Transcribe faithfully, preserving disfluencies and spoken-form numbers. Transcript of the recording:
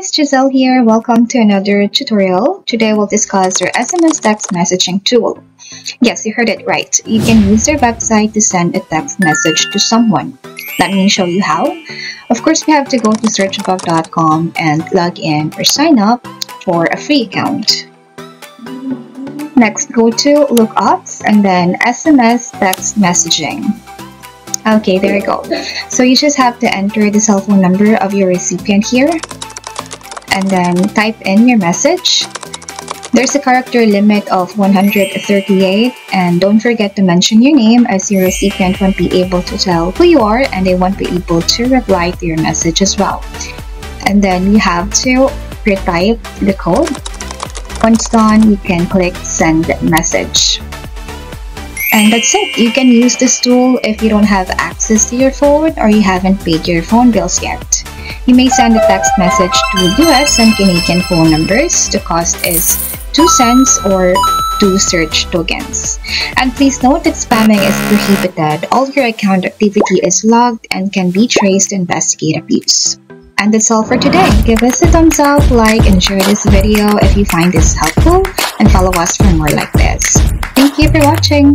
guys, Giselle here. Welcome to another tutorial. Today we'll discuss your S M S text messaging tool. Yes, you heard it right. You can use their website to send a text message to someone. Let me show you how. Of course, we have to go to Searchbug dot com and log in or sign up for a free account. Next, go to Lookups and then S M S text messaging. Okay, there you go. So you just have to enter the cell phone number of your recipient here and then type in your message. There's a character limit of one hundred thirty-eight, and don't forget to mention your name, as your recipient won't be able to tell who you are and they won't be able to reply to your message as well. And then you have to retype the code. Once done, you can click send message. And that's it. You can use this tool if you don't have access to your phone or you haven't paid your phone bills yet. You may send a text message to U S and Canadian phone numbers. The cost is two cents or two search tokens. And please note that spamming is prohibited. All your account activity is logged and can be traced to investigate abuse. And that's all for today. Give us a thumbs up, like, and share this video if you find this helpful, and follow us for more like this. Thank you for watching.